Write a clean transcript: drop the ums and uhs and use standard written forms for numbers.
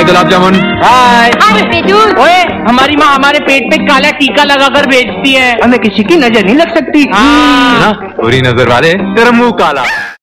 हाय गुलाब जामुन। हाय। ओए हमारी माँ हमारे पेट पे काला टीका लगाकर भेजती है, हमें किसी की नजर नहीं लग सकती। पूरी नजर वाले तेरा मुंह काला।